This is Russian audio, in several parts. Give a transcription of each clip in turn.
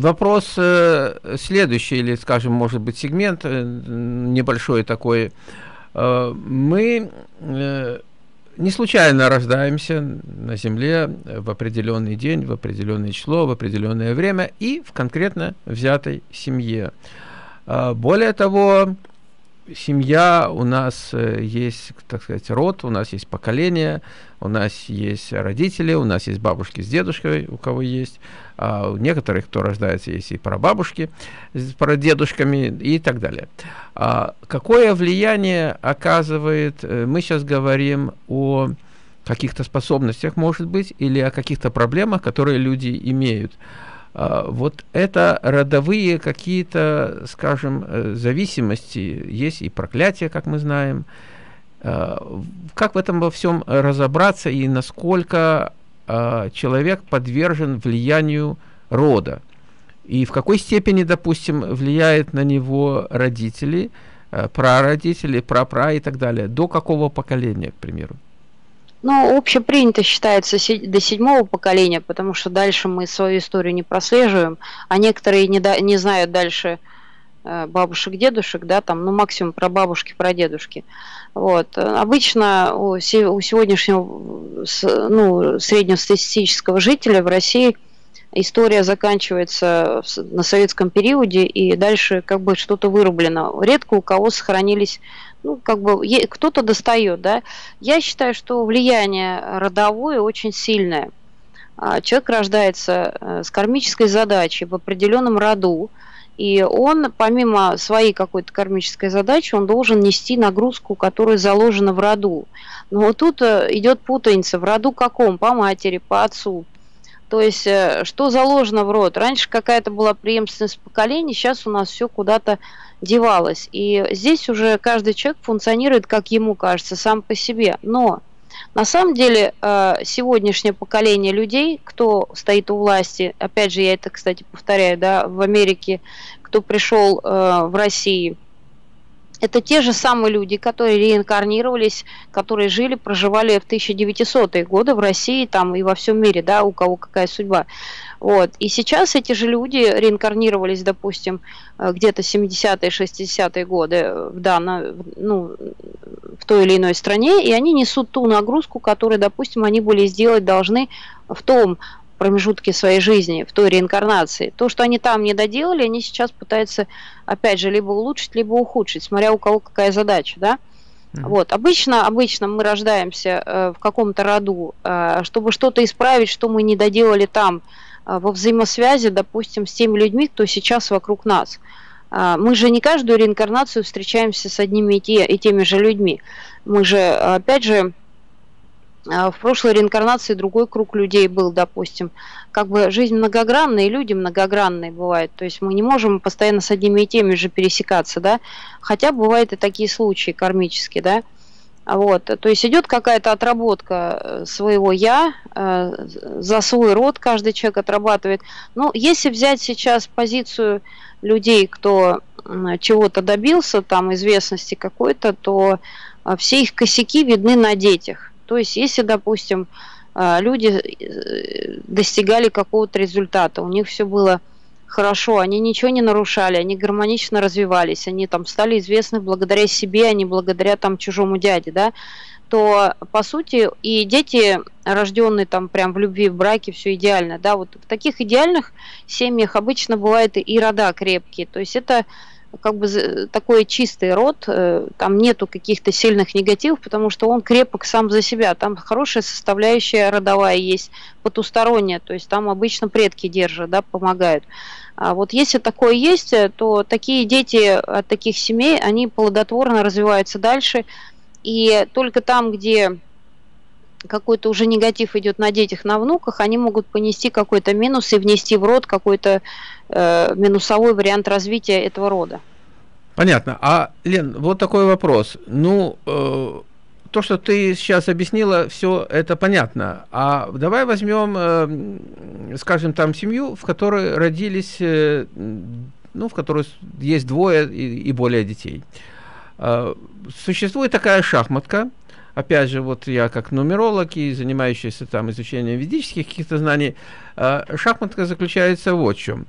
Вопрос следующий, или, скажем, может быть, сегмент небольшой такой. Мы не случайно рождаемся на Земле в определенный день, в определенное число, в определенное время и в конкретно взятой семье. Более того, семья у нас есть, так сказать, род, у нас есть поколение, у нас есть родители, у нас есть бабушки с дедушкой, у кого есть, а у некоторых, кто рождается, есть и прабабушки с прадедушками и так далее. А какое влияние оказывает, мы сейчас говорим о каких-то способностях, может быть, или о каких-то проблемах, которые люди имеют. Вот это родовые какие-то, скажем, зависимости, есть и проклятие, как мы знаем. Как в этом во всем разобраться и насколько человек подвержен влиянию рода? И в какой степени, допустим, влияет на него родители, прародители, прапра и так далее? До какого поколения, к примеру? Ну, общепринято считается до 7-го поколения, потому что дальше мы свою историю не прослеживаем, а некоторые не знают дальше бабушек, дедушек, да, там, ну, максимум про бабушки, про дедушки. Вот. Обычно у сегодняшнего, ну, среднестатистического жителя в России история заканчивается на советском периоде, и дальше как бы что-то вырублено. Редко у кого сохранились... Ну, как бы кто-то достает, да. Я считаю, что влияние родовое очень сильное. Человек рождается с кармической задачей в определенном роду, и он, помимо своей какой-то кармической задачи, он должен нести нагрузку, которая заложена в роду. Но вот тут идет путаница. В роду каком? По матери, по отцу. То есть, что заложено в род? Раньше какая-то была преемственность поколений, сейчас у нас все куда-то девалось. И здесь уже каждый человек функционирует, как ему кажется, сам по себе. Но на самом деле сегодняшнее поколение людей, кто стоит у власти, опять же, я это, кстати, повторяю, да, в Америке, кто пришел в Россию, это те же самые люди, которые реинкарнировались, которые жили, проживали в 1900-е годы в России там, и во всем мире, да, у кого какая судьба. Вот. И сейчас эти же люди реинкарнировались, допустим, где-то 70-е, 60-е годы в той или иной стране, и они несут ту нагрузку, которую, допустим, они были сделать должны в том промежутке своей жизни, в той реинкарнации. То, что они там не доделали, они сейчас пытаются, опять же, либо улучшить, либо ухудшить, смотря у кого какая задача, да. Вот. Обычно мы рождаемся в каком-то роду, чтобы что-то исправить, что мы не доделали там, во взаимосвязи, допустим, с теми людьми, кто сейчас вокруг нас. Мы же не каждую реинкарнацию встречаемся с одними и теми же людьми. Мы же, опять же, в прошлой реинкарнации другой круг людей был, допустим. Как бы жизнь многогранная, и люди многогранные бывают. То есть мы не можем постоянно с одними и теми же пересекаться, да. Хотя бывают и такие случаи кармические, да. Вот. То есть идет какая-то отработка своего «я», за свой род каждый человек отрабатывает. Ну, если взять сейчас позицию людей, кто чего-то добился, там, известности какой-то, то все их косяки видны на детях. То есть, если, допустим, люди достигали какого-то результата, у них все было хорошо, они ничего не нарушали, они гармонично развивались, они там стали известны благодаря себе, а не благодаря там чужому дяде, да, то, по сути, и дети, рожденные там прям в любви, в браке, все идеально, да, вот в таких идеальных семьях обычно бывают и рода крепкие, то есть это... как бы такой чистый род, там нету каких-то сильных негативов, потому что он крепок сам за себя, там хорошая составляющая родовая есть, потусторонняя, то есть там обычно предки держат, да, помогают. А вот если такое есть, то такие дети от таких семей, они плодотворно развиваются дальше, и только там, где какой-то уже негатив идет на детях, на внуках, они могут понести какой-то минус и внести в род какой-то минусовой вариант развития этого рода. Понятно. А, Лен, вот такой вопрос. Ну, то, что ты сейчас объяснила, все это понятно. А давай возьмем, скажем, там семью, в которой родились, ну, в которой есть двое и более детей. Существует такая шахматка. Опять же, вот я как нумеролог и занимающийся там изучением ведических каких-то знаний, шахматка заключается вот в чем.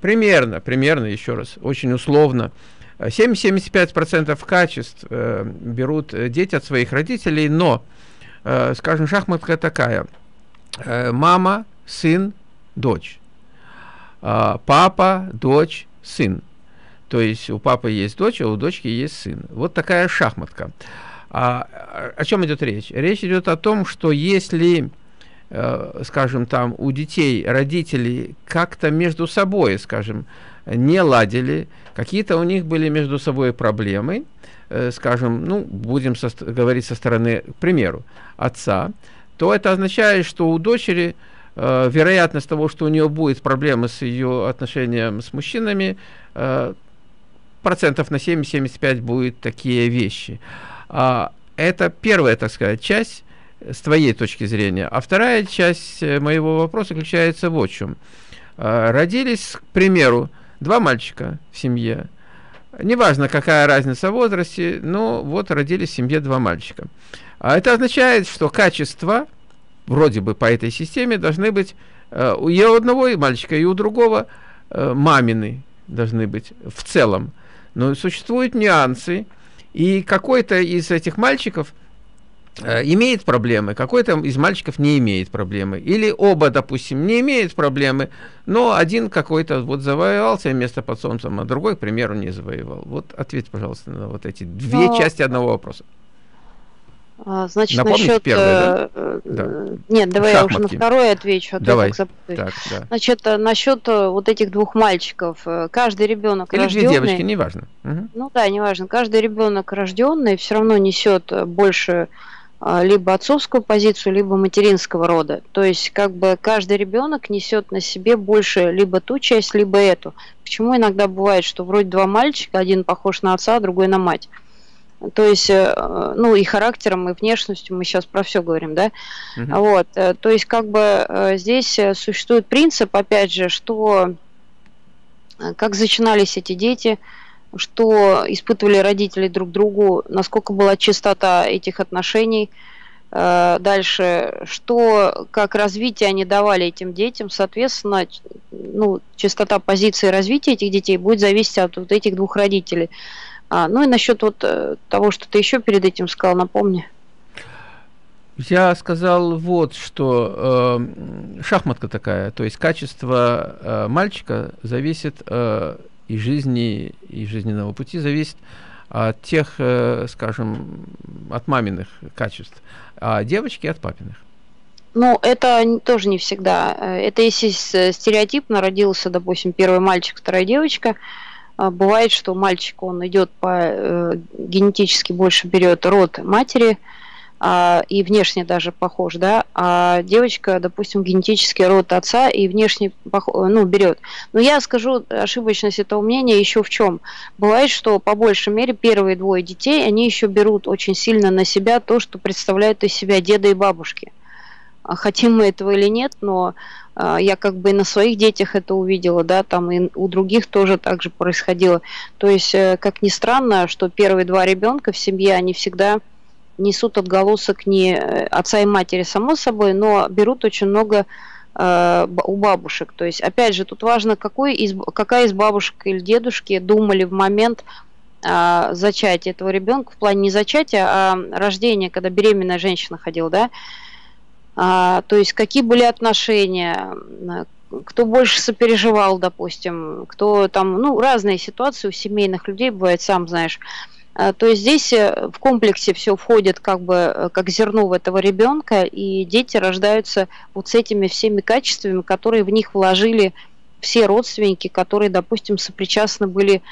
примерно, еще раз, очень условно, 70-75% качеств берут дети от своих родителей, но, скажем, шахматка такая: мама, сын, дочь, папа, дочь, сын. То есть у папы есть дочь, а у дочки есть сын. Вот такая шахматка. О чем идет речь? Речь идет о том, что если, скажем, там у детей родители как-то между собой, скажем, не ладили, какие-то у них были между собой проблемы, скажем, ну, будем говорить со стороны, к примеру, отца, то это означает, что у дочери вероятность того, что у нее будет проблемы с ее отношением с мужчинами, процентов на 70-75 будут такие вещи. Это первая, так сказать, часть с твоей точки зрения. А вторая часть моего вопроса заключается вот в чем. Родились, к примеру, два мальчика в семье. Неважно, какая разница в возрасте, но вот родились в семье два мальчика. А это означает, что качества, вроде бы по этой системе, должны быть у одного и мальчика, и у другого мамины должны быть в целом. Но существуют нюансы, и какой-то из этих мальчиков имеет проблемы, какой-то из мальчиков не имеет проблемы. Или оба, допустим, не имеют проблемы, но один какой-то вот завоевал себе место под солнцем, а другой, к примеру, не завоевал. Вот ответь, пожалуйста, на вот эти две части одного вопроса. Значит, насчет... первое, да? Да. Нет, давай шахматки. Я уже на второе отвечу. А давай. Так, да. Значит, насчет вот этих двух мальчиков. Каждый ребенок рожденный... Или две девочки, неважно. Угу. Ну да, неважно. Каждый ребенок рожденный все равно несет больше либо отцовскую позицию, либо материнского рода. То есть, как бы каждый ребенок несет на себе больше либо ту часть, либо эту. Почему иногда бывает, что вроде два мальчика, один похож на отца, а другой на мать? То есть, ну, и характером, и внешностью, мы сейчас про все говорим, да? Вот, то есть, как бы здесь существует принцип, опять же, что как зачинались эти дети, что испытывали родители друг другу, насколько была чистота этих отношений, дальше, что, как развитие они давали этим детям, соответственно, ну, чистота позиции развития этих детей будет зависеть от вот этих двух родителей. Ну и насчет вот того, что ты еще перед этим сказал, напомни. Я сказал вот, что шахматка такая, то есть качество мальчика зависит и жизни, и жизненного пути зависит от тех, скажем, от маминых качеств, а девочки от папиных. Ну, это тоже не всегда. Это если стереотипно родился, допустим, первый мальчик, вторая девочка. Бывает, что мальчик, он идет по генетически больше берет род матери и внешне даже похож, да, а девочка, допустим, генетически род отца и внешне ну, берет. Но я скажу ошибочность этого мнения еще в чем. Бывает, что по большей мере первые двое детей, они еще берут очень сильно на себя то, что представляют из себя деда и бабушки. Хотим мы этого или нет, но я как бы и на своих детях это увидела, да, там и у других тоже так же происходило. То есть, как ни странно, что первые два ребенка в семье, они всегда несут отголосок не отца и матери, само собой, но берут очень много у бабушек. То есть, опять же, тут важно, какая из бабушек или дедушки думали в момент зачатия этого ребенка, в плане не зачатия, а рождения, когда беременная женщина ходила, да. То есть какие были отношения, кто больше сопереживал, допустим, кто там, ну, разные ситуации у семейных людей бывает, сам знаешь. То есть здесь в комплексе все входит как бы как зерно в этого ребенка, и дети рождаются вот с этими всеми качествами, которые в них вложили все родственники, которые, допустим, сопричастны были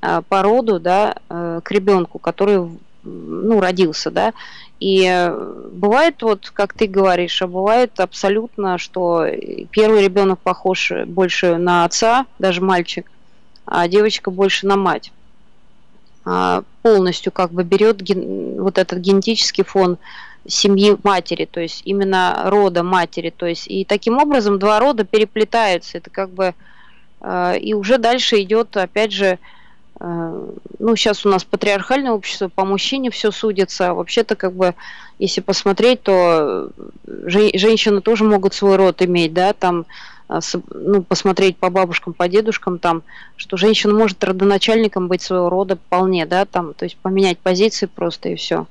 по роду, да, к ребенку, который, ну, родился, да. И бывает, вот как ты говоришь, а бывает абсолютно, что первый ребенок похож больше на отца, даже мальчик, а девочка больше на мать. Полностью как бы берет вот этот генетический фон семьи матери, то есть именно рода матери. То есть, и таким образом два рода переплетаются. Это как бы и уже дальше идет, опять же, ну, сейчас у нас патриархальное общество, по мужчине все судится. Вообще-то, как бы, если посмотреть, то женщины тоже могут свой род иметь, да, там ну, посмотреть по бабушкам, по дедушкам, там, что женщина может родоначальником быть своего рода вполне, да, там, то есть поменять позиции просто и все.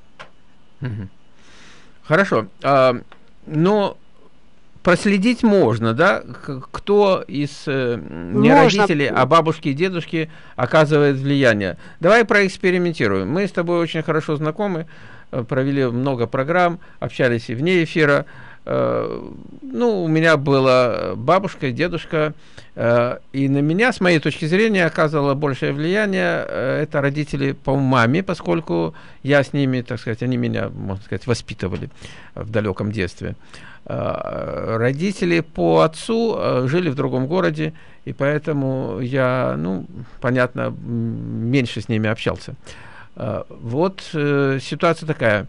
Хорошо. Но проследить можно, да, кто из не родителей, а бабушки и дедушки оказывает влияние. Давай проэкспериментируем. Мы с тобой очень хорошо знакомы, провели много программ, общались и вне эфира. Ну, у меня была бабушка, дедушка, и на меня, с моей точки зрения, оказывало большее влияние это родители по маме, поскольку я с ними, так сказать, они меня, можно сказать, воспитывали в далеком детстве. Родители по отцу жили в другом городе, и поэтому я, ну, понятно, меньше с ними общался. Вот ситуация такая.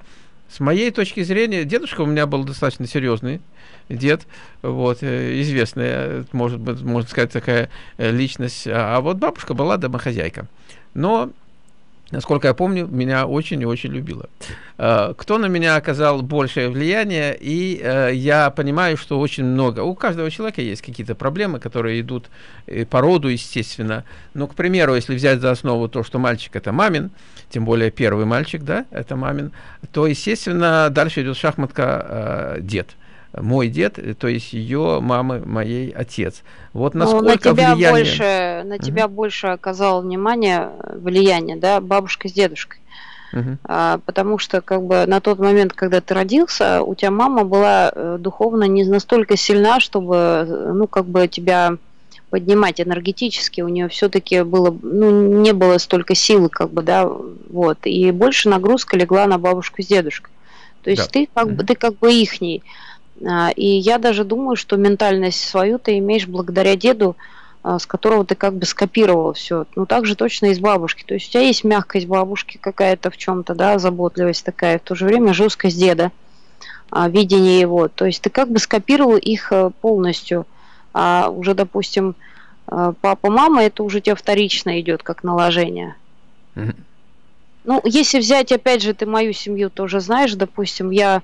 С моей точки зрения, дедушка у меня был достаточно серьезный дед, вот, известная, может быть, можно сказать, такая личность. А вот бабушка была домохозяйка. Но, насколько я помню, меня очень и очень любила. Кто на меня оказал большее влияние, и я понимаю, что очень много. У каждого человека есть какие-то проблемы, которые идут по роду, естественно. Но, к примеру, если взять за основу то, что мальчик – это мамин, тем более первый мальчик, да, это мамин, то, естественно, дальше идет шахматка дед. Мой дед, то есть ее мамы, моей отец. Вот насколько на тебя влияние... больше, на тебя больше оказало влияние, да, бабушка с дедушкой. Потому что, как бы, на тот момент, когда ты родился, у тебя мама была духовно не настолько сильна, чтобы, ну, как бы тебя поднимать энергетически. У нее все-таки было, ну, не было столько силы, как бы, да, вот. И больше нагрузка легла на бабушку с дедушкой. То есть ты, как бы, ты как бы ихний. И я даже думаю, что ментальность свою ты имеешь благодаря деду, с которого ты как бы скопировал все. Ну, так же точно и с бабушки. То есть у тебя есть мягкость бабушки какая-то в чем-то, да, заботливость такая, в то же время жесткость деда, видение его. То есть ты как бы скопировал их полностью. А уже, допустим, папа, мама, это уже тебе вторично идет как наложение. Ну, если взять, опять же, ты мою семью тоже знаешь, допустим, я...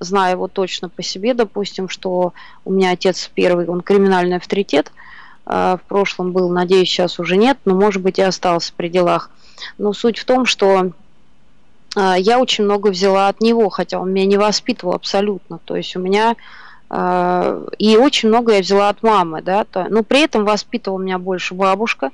знаю его точно по себе, допустим, что у меня отец первый, он криминальный авторитет, в прошлом был, надеюсь, сейчас уже нет, но, может быть, и остался при делах. Но суть в том, что я очень много взяла от него, хотя он меня не воспитывал абсолютно, то есть у меня... И очень много я взяла от мамы, да, то, но при этом воспитывала меня больше бабушка,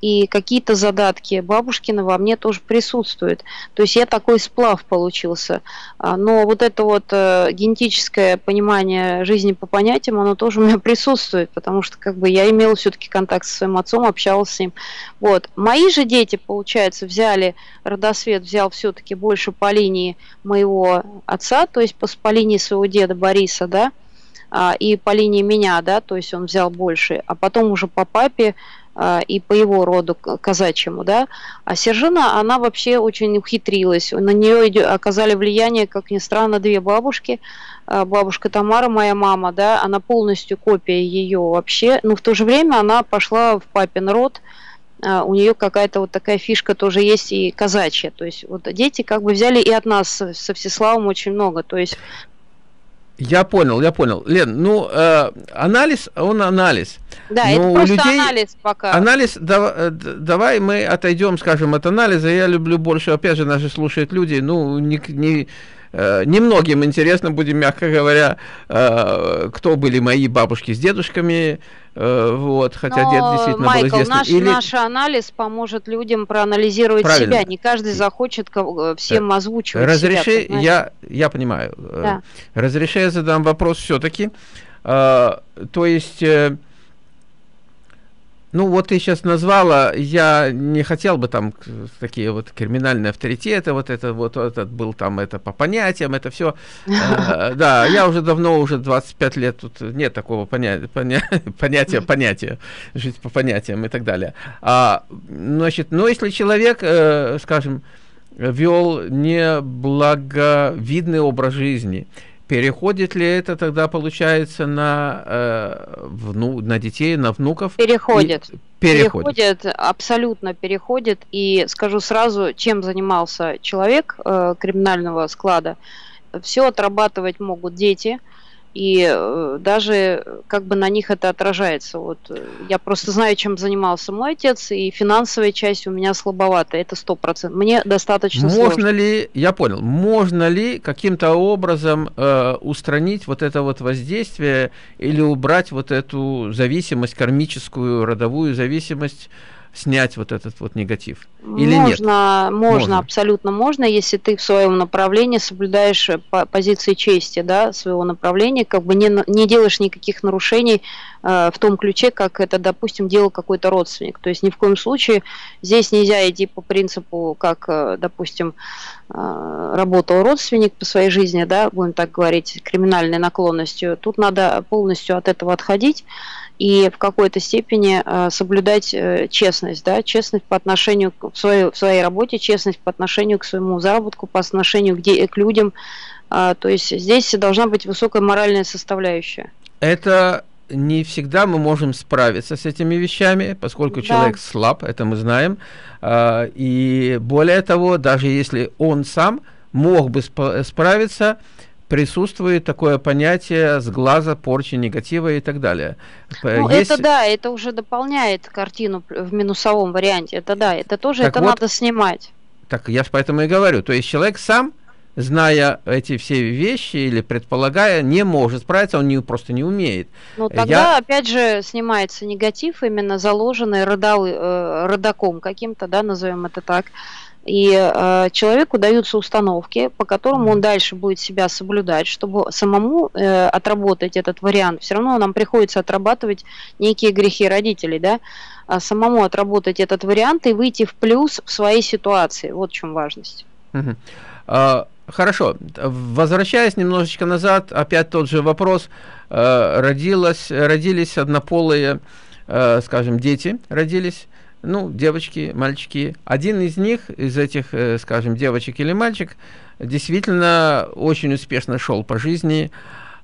и какие-то задатки бабушкины во мне тоже присутствуют. То есть я такой сплав получился. Но вот это вот генетическое понимание жизни по понятиям, оно тоже у меня присутствует, потому что, как бы, я имела все-таки контакт со своим отцом, общалась с ним. Вот. Мои же дети, получается, взяли, родосвет взял все-таки больше по линии моего отца, то есть по линии своего деда Бориса, да, и по линии меня, да, то есть он взял больше, а потом уже по папе и по его роду казачьему, да. А Сержина, она вообще очень ухитрилась, на нее оказали влияние, как ни странно, две бабушки, бабушка Тамара, моя мама, да, она полностью копия ее вообще, но в то же время она пошла в папин род, у нее какая-то вот такая фишка тоже есть и казачья, то есть вот дети как бы взяли и от нас со Всеславом очень много, то есть... Я понял, я понял. Лен, ну, анализ, он анализ. Да, но это просто людей... анализ пока. Анализ, давай мы отойдем, скажем, от анализа. Я люблю больше, опять же, нас же слушают люди, ну, немногим интересно, будем, мягко говоря, кто были мои бабушки с дедушками, вот, хотя но, дед действительно Майкл, был известный. Наш анализ поможет людям проанализировать себя, не каждый захочет всем озвучивать. Разреши, себя, я понимаю, да. Разреши, я задам вопрос все-таки, то есть... Ну, вот ты сейчас назвала, я не хотел бы там такие вот криминальные авторитеты, вот это вот, этот был там, это по понятиям, это все. Да, я уже давно, уже 25 лет, тут нет такого понятия, жить по понятиям и так далее. Значит, но если человек, скажем, вел неблаговидный образ жизни, переходит ли это тогда, получается, на детей, на внуков? Переходит. Переходит, абсолютно переходит. И скажу сразу, чем занимался человек криминального склада, все отрабатывать могут дети. И даже как бы на них это отражается. Вот я просто знаю, чем занимался мой отец, и финансовая часть у меня слабовата, это 100%. Мне достаточно сложно. Можно ли, я понял, можно ли каким-то образом устранить вот это вот воздействие или убрать вот эту зависимость, кармическую, родовую зависимость, снять вот этот вот негатив? Или можно, нет? Можно, абсолютно можно, если ты в своем направлении соблюдаешь позиции чести, да, своего направления, как бы не делаешь никаких нарушений в том ключе, как это, допустим, делал какой-то родственник. То есть ни в коем случае здесь нельзя идти по принципу, как, допустим, работал родственник по своей жизни, да, будем так говорить, криминальной наклонностью. Тут надо полностью от этого отходить и в какой-то степени соблюдать честность, да, честность по отношению к своей работе, честность по отношению к своему заработку, по отношению к людям. То есть здесь должна быть высокая моральная составляющая. Это не всегда мы можем справиться с этими вещами, поскольку человек слаб, это мы знаем. И более того, даже если он сам мог бы справиться, присутствует такое понятие сглаза, порчи, негатива и так далее. Ну, есть... это да, это уже дополняет картину в минусовом варианте. Это да, это тоже, так это вот, надо снимать. Так я поэтому и говорю. То есть человек сам, зная эти все вещи или предполагая, не может справиться, он просто не умеет. Ну тогда, опять же, снимается негатив, именно заложенный родаком каким-то, да, назовем это так. И человеку даются установки, по которым он дальше будет себя соблюдать, чтобы самому отработать этот вариант. Все равно нам приходится отрабатывать некие грехи родителей, да? Самому отработать этот вариант и выйти в плюс в своей ситуации. Вот в чем важность. Хорошо. Возвращаясь немножечко назад, опять тот же вопрос. Родились однополые, скажем, дети родились. Ну, девочки, мальчики. Один из них, из этих, скажем, девочек или мальчик, действительно очень успешно шел по жизни,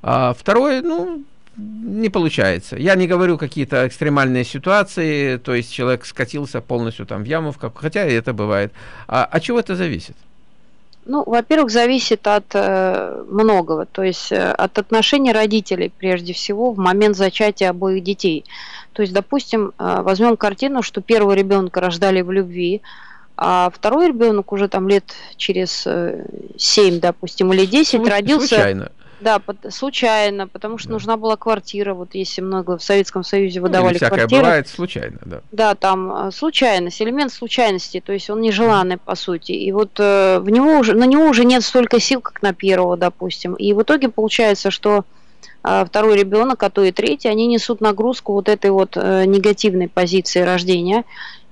а второй, ну, не получается. Я не говорю какие-то экстремальные ситуации, то есть человек скатился полностью там в яму, хотя и это бывает. А от чего это зависит? Ну, во-первых, зависит от многого, то есть от отношений родителей, прежде всего, в момент зачатия обоих детей. То есть, допустим, возьмем картину, что первого ребенка рождали в любви, а второй ребенок уже там лет через 7, допустим, или 10 родился... Случайно. Да, случайно, потому что нужна была квартира, вот если много в Советском Союзе выдавали квартиры. Всякое бывает случайно, да. Да, там случайность, элемент случайности, то есть он нежеланный, по сути. И вот на него уже нет столько сил, как на первого, допустим. И в итоге получается, что второй ребенок, а то и третий, они несут нагрузку вот этой вот негативной позиции рождения.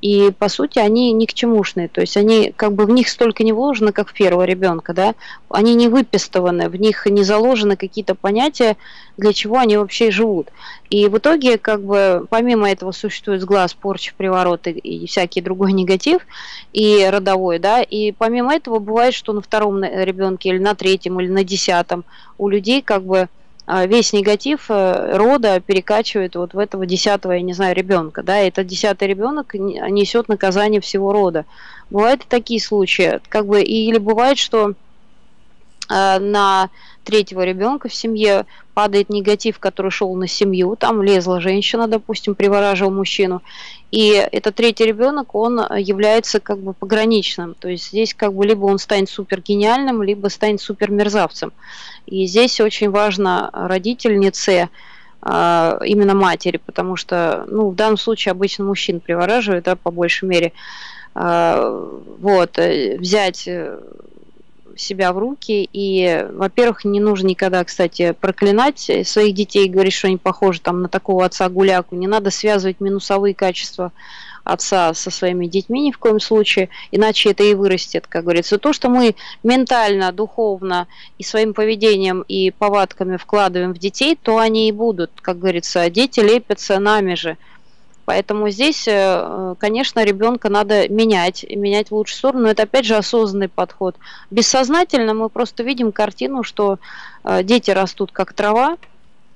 И, по сути, они никчемушные, то есть они, как бы, в них столько не вложено, как в первого ребенка, да, они не выпестованы, в них не заложены какие-то понятия, для чего они вообще живут. И в итоге, как бы, помимо этого существует сглаз, порча, привороты и всякий другой негатив, и родовой, да, и помимо этого бывает, что на втором ребенке или на третьем, или на десятом у людей, как бы, весь негатив рода перекачивает вот в этого 10-го, я не знаю, ребенка, да, и этот 10-й ребенок несет наказание всего рода. Бывают и такие случаи, как бы, или бывает, что на третьего ребенка в семье падает негатив, который шел на семью, там лезла женщина, допустим, привораживала мужчину, и этот третий ребенок, он является как бы пограничным, то есть здесь как бы либо он станет супер гениальным, либо станет супер мерзавцем, и здесь очень важно родительнице, именно матери, потому что, ну, в данном случае обычно мужчин привораживают, да, по большей мере, вот, взять себя в руки. И, во-первых, не нужно никогда, кстати, проклинать своих детей, говорить, что они похожи там на такого отца-гуляку. Не надо связывать минусовые качества отца со своими детьми ни в коем случае, иначе это и вырастет, как говорится. То, что мы ментально, духовно и своим поведением и повадками вкладываем в детей, то они и будут, как говорится, дети лепятся нами же. Поэтому здесь, конечно, ребенка надо менять в лучшую сторону, но это опять же осознанный подход. Бессознательно мы просто видим картину, что дети растут как трава,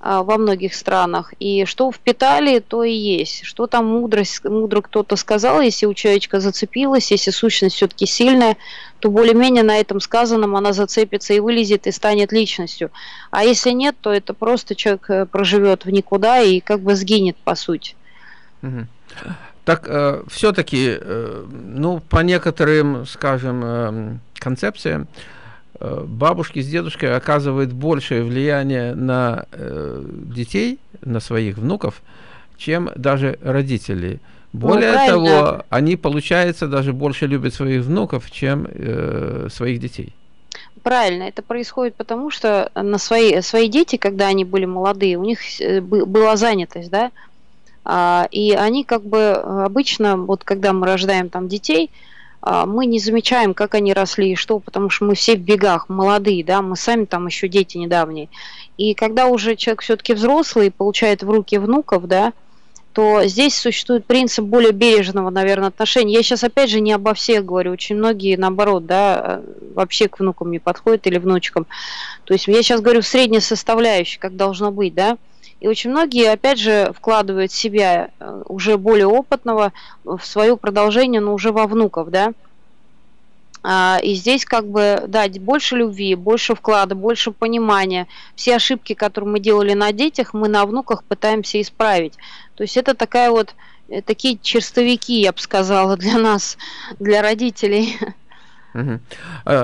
во многих странах, и что впитали, то и есть. Что там мудро кто-то сказал, если у человечка зацепилась, если сущность все-таки сильная, то более-менее на этом сказанном она зацепится и вылезет, и станет личностью. А если нет, то это просто человек проживет в никуда и как бы сгинет, по сути. Так, все-таки, ну, по некоторым, скажем, концепциям, бабушки с дедушкой оказывают большее влияние на детей, на своих внуков, чем даже родители. Более того, они, получается, даже больше любят своих внуков, чем своих детей. Правильно, это происходит потому, что на свои дети, когда они были молодые, у них была занятость, да, и они как бы обычно, вот когда мы рождаем там детей, мы не замечаем, как они росли и что, потому что мы все в бегах, молодые, да, мы сами там еще дети недавние. И когда уже человек все-таки взрослый, получает в руки внуков, да, то здесь существует принцип более бережного, наверное, отношения. Я сейчас, опять же, не обо всех говорю, очень многие, наоборот, да, вообще к внукам не подходят или внучкам. То есть я сейчас говорю в средней составляющей, как должно быть, да. И очень многие, опять же, вкладывают себя уже более опытного в свое продолжение, но уже во внуков, да. И здесь как бы, да, больше любви, больше вклада, больше понимания. Все ошибки, которые мы делали на детях, мы на внуках пытаемся исправить. То есть это такая вот, такие черстовики, я бы сказала, для нас, для родителей. Угу.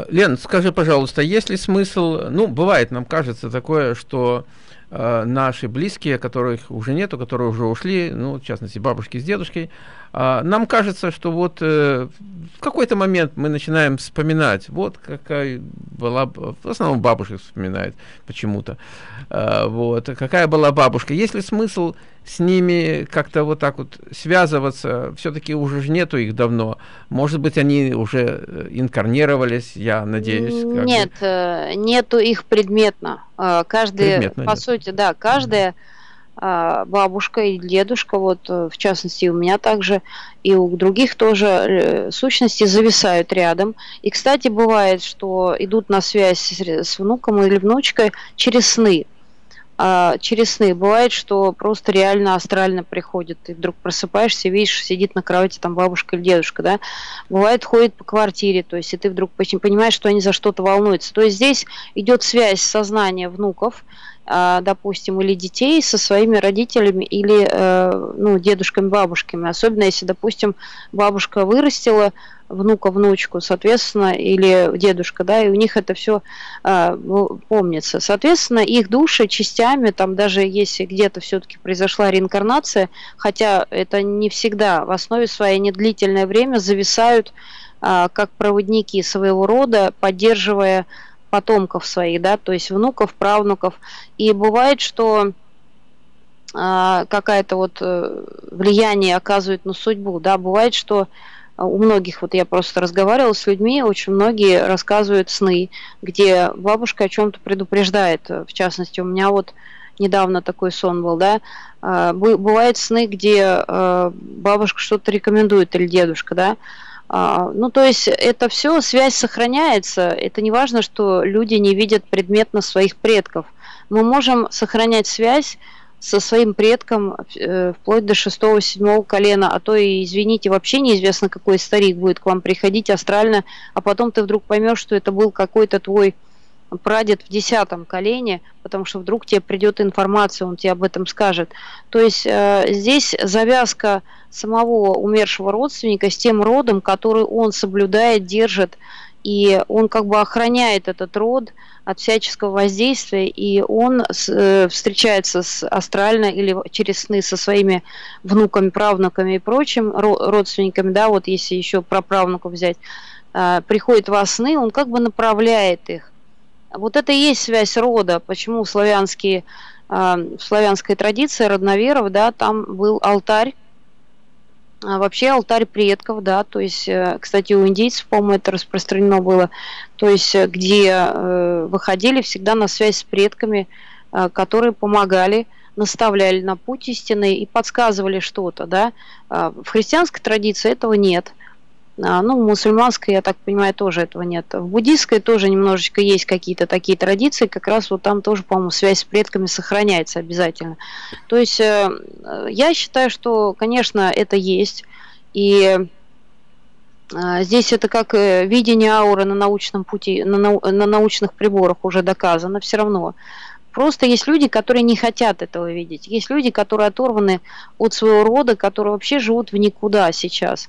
Лен, скажи, пожалуйста, есть ли смысл, ну, бывает, нам кажется такое, что наши близкие, которых уже нету, которые уже ушли, ну, в частности, бабушки с дедушкой, нам кажется, что вот в какой-то момент мы начинаем вспоминать, вот какая была, в основном бабушка вспоминает почему-то, вот, какая была бабушка. Есть ли смысл с ними как-то вот так вот связываться? Все-таки уже же нету их давно. Может быть, они уже инкарнировались, я надеюсь. Нет, нету их предметно. Каждый, предметно по сути, да, каждая бабушка и дедушка, вот в частности у меня также, и у других тоже сущности зависают рядом. И, кстати, бывает, что идут на связь с внуком или внучкой через сны. Через сны бывает, что просто реально астрально приходит, и вдруг просыпаешься, видишь, сидит на кровати там бабушка или дедушка, да, бывает, ходит по квартире, то есть, и ты вдруг понимаешь, что они за что-то волнуются. То есть здесь идет связь сознания внуков, допустим, или детей со своими родителями или, ну, дедушками, бабушками, особенно если, допустим, бабушка вырастила внука, внучку, соответственно, или дедушка, да, и у них это все помнится. Соответственно, их души частями, там даже если где-то все-таки произошла реинкарнация, хотя это не всегда, в основе своей они длительное время зависают как проводники своего рода, поддерживая потомков своих, да, то есть внуков, правнуков. И бывает, что какое-то вот влияние оказывает на судьбу, да, бывает, что у многих, вот я просто разговаривала с людьми, очень многие рассказывают сны, где бабушка о чем-то предупреждает. В частности, у меня вот недавно такой сон был, да. Бывают сны, где бабушка что-то рекомендует или дедушка, да. Ну, то есть это все, связь сохраняется. Это не важно, что люди не видят предметно своих предков. Мы можем сохранять связь со своим предком вплоть до 6-7 колена, а то и, извините, вообще неизвестно, какой старик будет к вам приходить астрально, а потом ты вдруг поймешь, что это был какой-то твой прадед в 10-м колене, потому что вдруг тебе придет информация, он тебе об этом скажет. То есть здесь завязка самого умершего родственника с тем родом, который он соблюдает, держит, и он как бы охраняет этот род от всяческого воздействия, и он встречается с астрально или через сны со своими внуками, правнуками и прочим родственниками, да, вот если еще про правнуков взять, приходит во сны, он как бы направляет их. Вот это и есть связь рода, почему в славянской традиции родноверов, да, там был алтарь, вообще алтарь предков, да, то есть, кстати, у индейцев, по-моему, это распространено было, то есть, где выходили всегда на связь с предками, которые помогали, наставляли на путь истины и подсказывали что-то, да. В христианской традиции этого нет. Ну, в мусульманской, я так понимаю, тоже этого нет. В буддийской тоже немножечко есть какие-то такие традиции, как раз вот там тоже, по-моему, связь с предками сохраняется обязательно. То есть я считаю, что, конечно, это есть. И здесь это как видение ауры на научном пути, на научных приборах уже доказано все равно. Просто есть люди, которые не хотят этого видеть. Есть люди, которые оторваны от своего рода, которые вообще живут в никуда сейчас.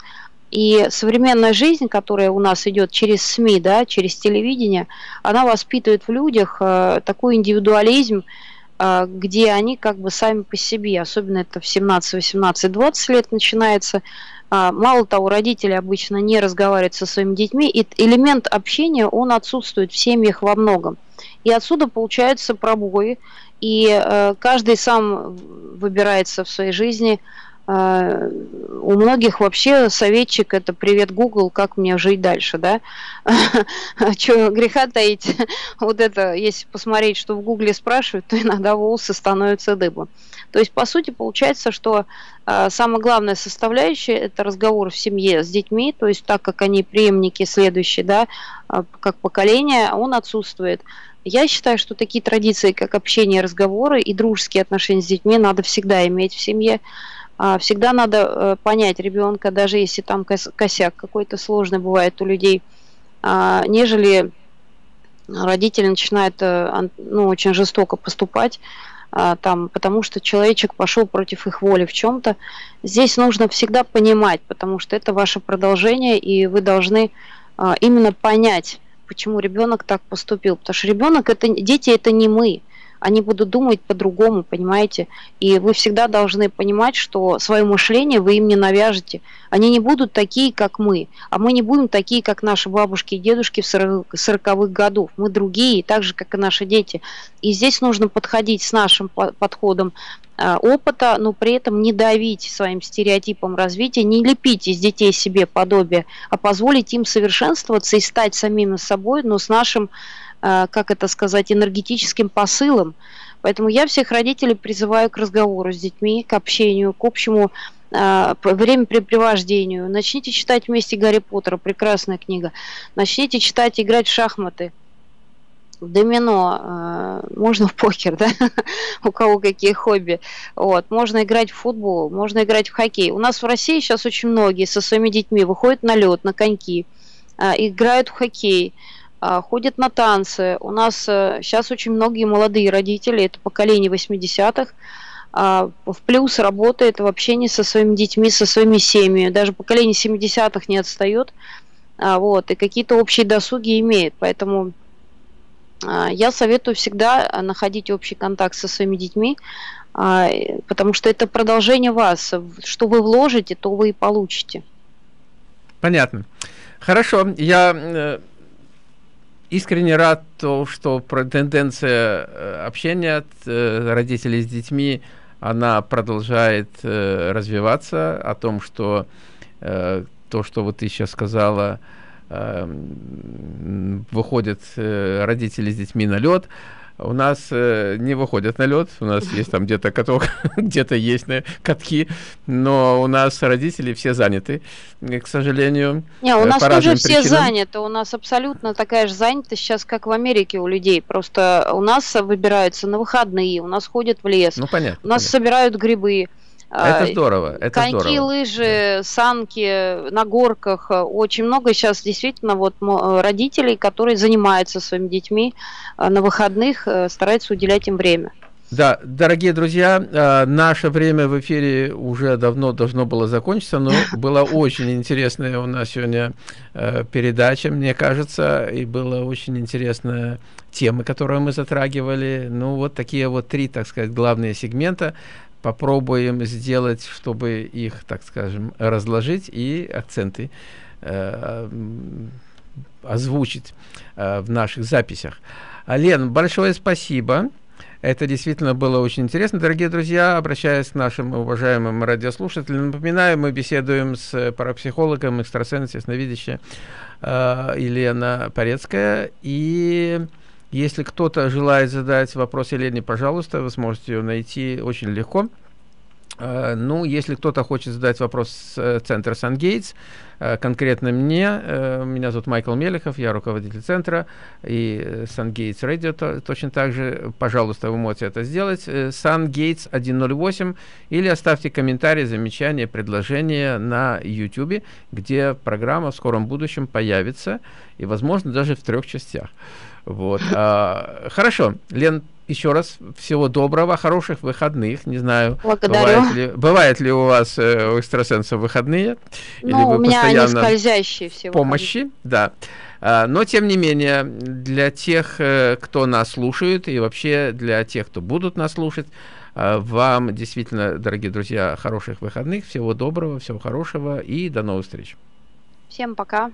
И современная жизнь, которая у нас идет через СМИ, да, через телевидение, она воспитывает в людях такой индивидуализм, где они как бы сами по себе, особенно это в 17, 18, 20 лет начинается. Мало того, родители обычно не разговаривают со своими детьми, и элемент общения, он отсутствует в семьях во многом. И отсюда получаются пробои, и каждый сам выбирается в своей жизни. У многих вообще советчик — это «Привет, Google, как мне жить дальше», да? Чего греха таить? Вот это, если посмотреть, что в Гугле спрашивают, то иногда волосы становятся дыбом. То есть, по сути, получается, что самая главная составляющая — это разговор в семье с детьми, то есть так как они преемники следующие, да, как поколение, он отсутствует. Я считаю, что такие традиции, как общение, разговоры и дружеские отношения с детьми, надо всегда иметь в семье. Всегда надо понять ребенка, даже если там косяк какой-то сложный бывает у людей, нежели родители начинают, ну, очень жестоко поступать, там, потому что человечек пошел против их воли в чем-то. Здесь нужно всегда понимать, потому что это ваше продолжение, и вы должны именно понять, почему ребенок так поступил. Потому что ребенок, это, дети — это не мы. Они будут думать по-другому, понимаете? И вы всегда должны понимать, что свое мышление вы им не навяжете. Они не будут такие, как мы. А мы не будем такие, как наши бабушки и дедушки в 40-х годах. Мы другие, так же, как и наши дети. И здесь нужно подходить с нашим подходом опыта, но при этом не давить своим стереотипом развития, не лепить из детей себе подобие, а позволить им совершенствоваться и стать самими собой, но с нашим, как это сказать, энергетическим посылом. Поэтому я всех родителей призываю к разговору с детьми, к общению, к общему времяпрепровождению. Начните читать вместе Гарри Поттера, прекрасная книга. Начните читать, играть в шахматы, в домино, можно в покер, да, у кого какие хобби, вот, можно играть в футбол, можно играть в хоккей. У нас в России сейчас очень многие со своими детьми выходят на лед, на коньки, играют в хоккей, ходят на танцы. У нас сейчас очень многие молодые родители, это поколение 80-х, в плюс работает в общении со своими детьми, со своими семьями. Даже поколение 70-х не отстает, вот, и какие-то общие досуги имеет. Поэтому я советую всегда находить общий контакт со своими детьми, потому что это продолжение вас. Что вы вложите, то вы и получите. Понятно. Хорошо. Я искренне рад, что тенденция общения родителей с детьми, она продолжает развиваться. О том, что то, что вот ты сейчас сказала, выходят родители с детьми на лед. У нас не выходят на лед, у нас есть там где-то каток, где-то есть катки, но у нас родители все заняты, к сожалению. Не, у нас тоже все заняты, у нас абсолютно такая же занятость сейчас, как в Америке у людей, просто у нас выбираются на выходные, у нас ходят в лес, ну, понятно, у нас собирают грибы. Это здорово, это коньки, здорово. Коньки, лыжи, да. Санки на горках. Очень много сейчас действительно вот родителей, которые занимаются своими детьми на выходных, стараются уделять им время. Да, дорогие друзья, наше время в эфире уже давно должно было закончиться, но была очень интересная у нас сегодня передача, мне кажется, и была очень интересная тема, которую мы затрагивали. Ну, вот такие вот три, так сказать, главные сегмента. Попробуем сделать, чтобы их, так скажем, разложить и акценты озвучить в наших записях. Лен, большое спасибо. Это действительно было очень интересно. Дорогие друзья, обращаясь к нашим уважаемым радиослушателям, напоминаю, мы беседуем с парапсихологом, экстрасенсом, ясновидящей Елена Парецкая. И если кто-то желает задать вопрос Елене, пожалуйста, вы сможете ее найти очень легко. Ну, если кто-то хочет задать вопрос в центр Сан-Гейтс, конкретно мне. Меня зовут Майкл Мелихов, я руководитель центра, и Сан-Гейтс Радио точно так же. Пожалуйста, вы можете это сделать. Сан-Гейтс 108, или оставьте комментарии, замечания, предложения на YouTube, где программа в скором будущем появится, и, возможно, даже в 3 частях. Вот. Хорошо, Лен, еще раз всего доброго, хороших выходных. Не знаю, бывает ли у вас у экстрасенсов выходные, или вы у меня постоянно они скользящие все помощи, да. Но, тем не менее, для тех, кто нас слушает, и вообще для тех, кто будут нас слушать, вам действительно, дорогие друзья, хороших выходных, всего доброго, всего хорошего и до новых встреч. Всем пока.